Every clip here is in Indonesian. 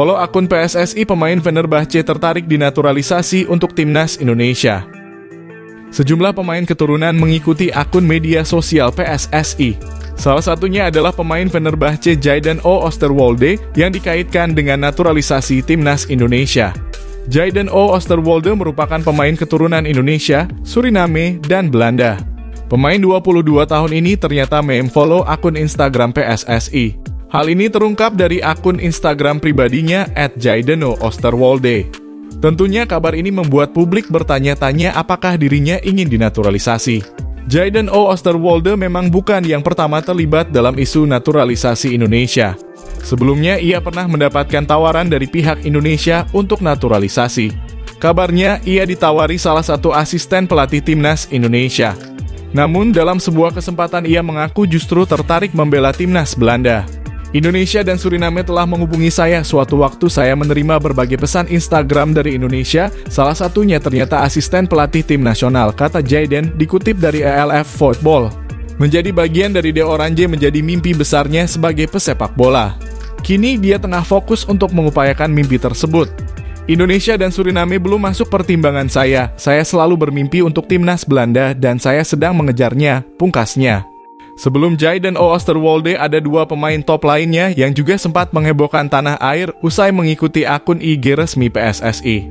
Follow akun PSSI pemain Fenerbahce tertarik dinaturalisasi untuk timnas Indonesia. Sejumlah pemain keturunan mengikuti akun media sosial PSSI. Salah satunya adalah pemain Fenerbahce Jayden Oosterwolde yang dikaitkan dengan naturalisasi timnas Indonesia. Jayden Oosterwolde merupakan pemain keturunan Indonesia, Suriname, dan Belanda. Pemain 22 tahun ini ternyata memfollow akun Instagram PSSI. Hal ini terungkap dari akun Instagram pribadinya @jaydeno_osterwolde. Tentunya kabar ini membuat publik bertanya-tanya apakah dirinya ingin dinaturalisasi. Jayden Oosterwolde memang bukan yang pertama terlibat dalam isu naturalisasi Indonesia. Sebelumnya ia pernah mendapatkan tawaran dari pihak Indonesia untuk naturalisasi. Kabarnya ia ditawari salah satu asisten pelatih timnas Indonesia. Namun dalam sebuah kesempatan ia mengaku justru tertarik membela timnas Belanda. Indonesia dan Suriname telah menghubungi saya. Suatu waktu saya menerima berbagai pesan Instagram dari Indonesia, salah satunya ternyata asisten pelatih tim nasional, kata Jayden, dikutip dari ELF Football. Menjadi bagian dari De Oranje menjadi mimpi besarnya sebagai pesepak bola. Kini dia tengah fokus untuk mengupayakan mimpi tersebut. Indonesia dan Suriname belum masuk pertimbangan saya selalu bermimpi untuk timnas Belanda dan saya sedang mengejarnya, pungkasnya. Sebelum Jayden Oosterwolde, ada dua pemain top lainnya yang juga sempat menghebohkan tanah air usai mengikuti akun IG resmi PSSI.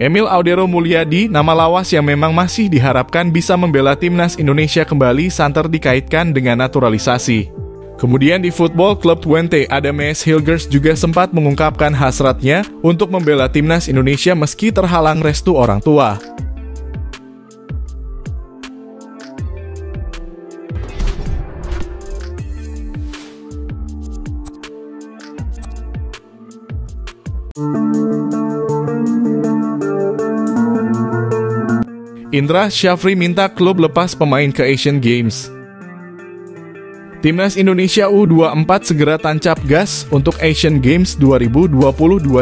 Emil Audero Mulyadi, nama lawas yang memang masih diharapkan bisa membela timnas Indonesia kembali, santer dikaitkan dengan naturalisasi. Kemudian di Football Club Twente, Adamas Hilgers juga sempat mengungkapkan hasratnya untuk membela timnas Indonesia meski terhalang restu orang tua. Indra Sjafri minta klub lepas pemain ke Asian Games. Timnas Indonesia U24 segera tancap gas untuk Asian Games 2022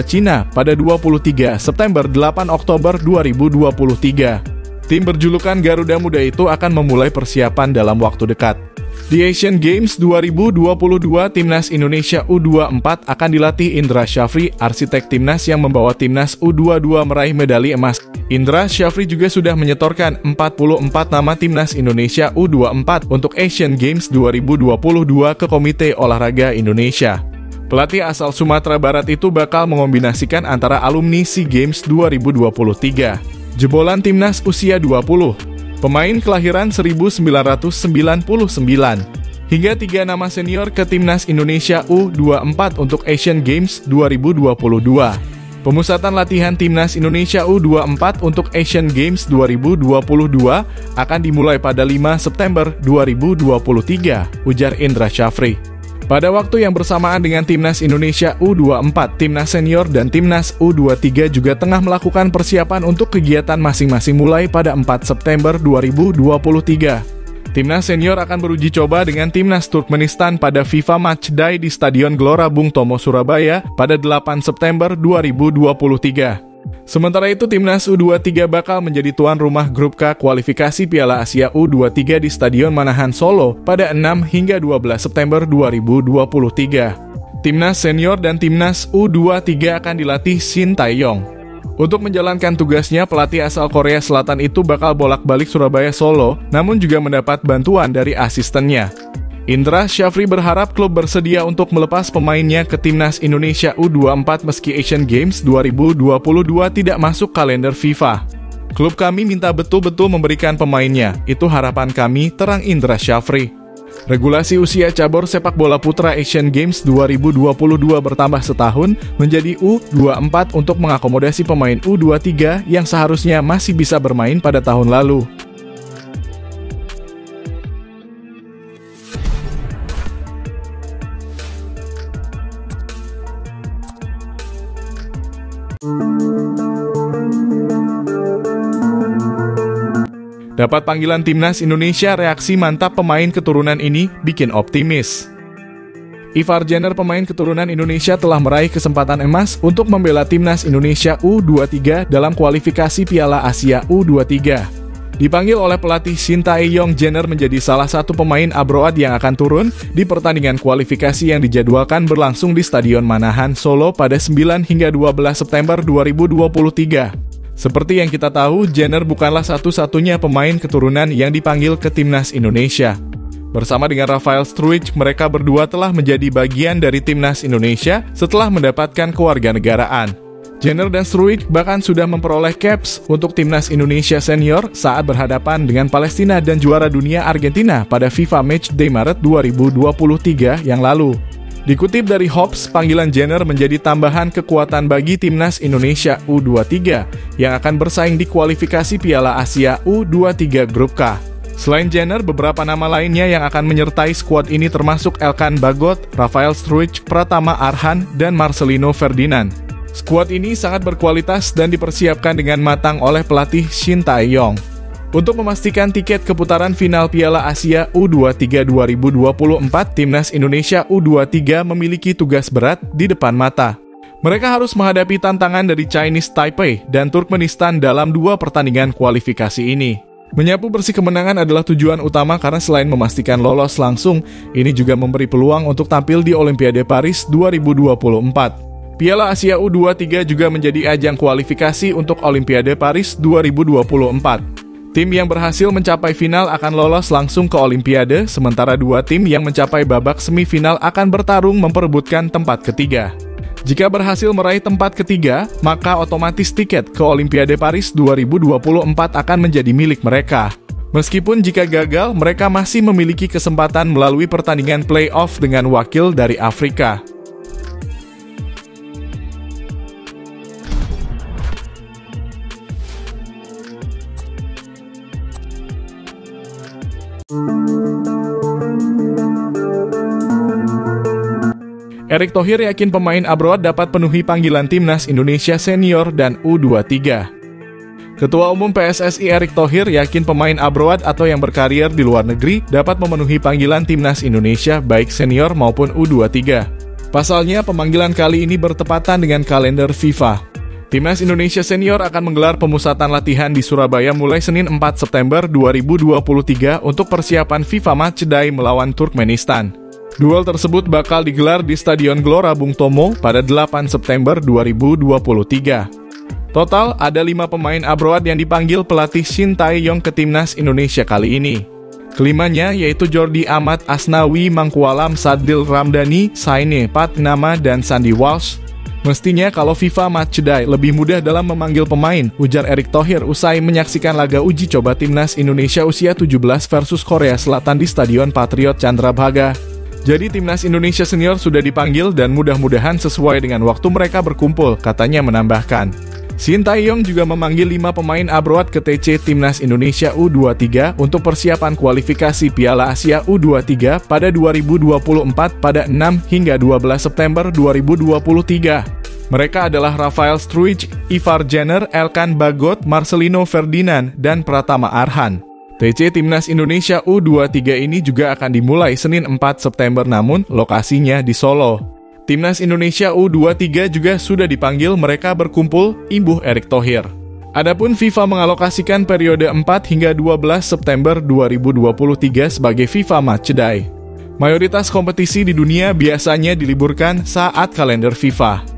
Cina pada 23 September 8 Oktober 2023. Tim berjulukan Garuda Muda itu akan memulai persiapan dalam waktu dekat. Di Asian Games 2022, Timnas Indonesia U24 akan dilatih Indra Sjafri, arsitek timnas yang membawa timnas U22 meraih medali emas. Indra Sjafri juga sudah menyetorkan 44 nama timnas Indonesia U24 untuk Asian Games 2022 ke Komite Olahraga Indonesia. Pelatih asal Sumatera Barat itu bakal mengombinasikan antara alumni SEA Games 2023, jebolan timnas usia 20, pemain kelahiran 1999, hingga 3 nama senior ke timnas Indonesia U24 untuk Asian Games 2022. Pemusatan latihan timnas Indonesia U24 untuk Asian Games 2022 akan dimulai pada 5 September 2023, ujar Indra Sjafri. Pada waktu yang bersamaan dengan timnas Indonesia U24, timnas senior dan timnas U23 juga tengah melakukan persiapan untuk kegiatan masing-masing mulai pada 4 September 2023. Timnas senior akan beruji coba dengan timnas Turkmenistan pada FIFA Matchday di Stadion Gelora Bung Tomo, Surabaya pada 8 September 2023. Sementara itu, timnas U23 bakal menjadi tuan rumah grup K kualifikasi Piala Asia U23 di Stadion Manahan, Solo pada 6 hingga 12 September 2023. Timnas senior dan timnas U23 akan dilatih Shin Taeyong. Untuk menjalankan tugasnya, pelatih asal Korea Selatan itu bakal bolak-balik Surabaya Solo, namun juga mendapat bantuan dari asistennya. Indra Sjafri berharap klub bersedia untuk melepas pemainnya ke timnas Indonesia U24 meski Asian Games 2022 tidak masuk kalender FIFA. Klub kami minta betul-betul memberikan pemainnya, itu harapan kami, terang Indra Sjafri. Regulasi usia cabur sepak bola putra Asian Games 2022 bertambah setahun menjadi U24 untuk mengakomodasi pemain U23 yang seharusnya masih bisa bermain pada tahun lalu. Dapat panggilan timnas Indonesia, reaksi mantap pemain keturunan ini bikin optimis. Ivar Jenner, pemain keturunan Indonesia, telah meraih kesempatan emas untuk membela timnas Indonesia U23 dalam kualifikasi Piala Asia U23. Dipanggil oleh pelatih Shin Taeyong, Jenner menjadi salah satu pemain Abroad yang akan turun di pertandingan kualifikasi yang dijadwalkan berlangsung di Stadion Manahan, Solo pada 9 hingga 12 September 2023. Seperti yang kita tahu, Jenner bukanlah satu-satunya pemain keturunan yang dipanggil ke Timnas Indonesia. Bersama dengan Rafael Struick, mereka berdua telah menjadi bagian dari Timnas Indonesia setelah mendapatkan kewarganegaraan. Jenner dan Struick bahkan sudah memperoleh caps untuk Timnas Indonesia Senior saat berhadapan dengan Palestina dan juara dunia Argentina pada FIFA Matchday Maret 2023 yang lalu. Dikutip dari Hopps, panggilan Jenner menjadi tambahan kekuatan bagi Timnas Indonesia U23 yang akan bersaing di kualifikasi Piala Asia U23 Grup K. Selain Jenner, beberapa nama lainnya yang akan menyertai skuad ini termasuk Elkan Bagot, Rafael Struick, Pratama Arhan, dan Marselino Ferdinan. Skuad ini sangat berkualitas dan dipersiapkan dengan matang oleh pelatih Shin Taeyong. Untuk memastikan tiket ke putaran final Piala Asia U23 2024, Timnas Indonesia U23 memiliki tugas berat di depan mata. Mereka harus menghadapi tantangan dari Chinese Taipei dan Turkmenistan dalam dua pertandingan kualifikasi ini. Menyapu bersih kemenangan adalah tujuan utama karena selain memastikan lolos langsung, ini juga memberi peluang untuk tampil di Olimpiade Paris 2024. Piala Asia U23 juga menjadi ajang kualifikasi untuk Olimpiade Paris 2024. Tim yang berhasil mencapai final akan lolos langsung ke Olimpiade, sementara dua tim yang mencapai babak semifinal akan bertarung memperebutkan tempat ketiga. Jika berhasil meraih tempat ketiga, maka otomatis tiket ke Olimpiade Paris 2024 akan menjadi milik mereka. Meskipun jika gagal, mereka masih memiliki kesempatan melalui pertandingan playoff dengan wakil dari Afrika. Erick Thohir yakin pemain Abroad dapat penuhi panggilan Timnas Indonesia Senior dan U23. Ketua Umum PSSI Erick Thohir yakin pemain Abroad atau yang berkarier di luar negeri dapat memenuhi panggilan Timnas Indonesia baik senior maupun U23. Pasalnya, pemanggilan kali ini bertepatan dengan kalender FIFA. Timnas Indonesia Senior akan menggelar pemusatan latihan di Surabaya mulai Senin 4 September 2023 untuk persiapan FIFA Matchday melawan Turkmenistan. Duel tersebut bakal digelar di Stadion Gelora Bung Tomo pada 8 September 2023. Total, ada 5 pemain Abroad yang dipanggil pelatih Shin Taeyong ke Timnas Indonesia kali ini. Kelimanya yaitu Jordi Amat, Asnawi, Mangkualam, Sadil, Ramdhani, Saini, Pat, Nama, dan Sandy Walsh. Mestinya kalau FIFA Matchday lebih mudah dalam memanggil pemain, ujar Erick Thohir usai menyaksikan laga uji coba Timnas Indonesia usia 17 versus Korea Selatan di Stadion Patriot Candrabaga. Jadi Timnas Indonesia Senior sudah dipanggil dan mudah-mudahan sesuai dengan waktu mereka berkumpul, katanya menambahkan. Shin Taeyong juga memanggil 5 pemain Abroad ke TC Timnas Indonesia U23 untuk persiapan kualifikasi Piala Asia U23 pada 2024 pada 6 hingga 12 September 2023. Mereka adalah Rafael Struick, Ivar Jenner, Elkan Bagot, Marselino Ferdinan, dan Pratama Arhan. TC Timnas Indonesia U23 ini juga akan dimulai Senin 4 September namun lokasinya di Solo. Timnas Indonesia U23 juga sudah dipanggil mereka berkumpul, imbuh Erick Thohir. Adapun FIFA mengalokasikan periode 4 hingga 12 September 2023 sebagai FIFA Matchday. Mayoritas kompetisi di dunia biasanya diliburkan saat kalender FIFA.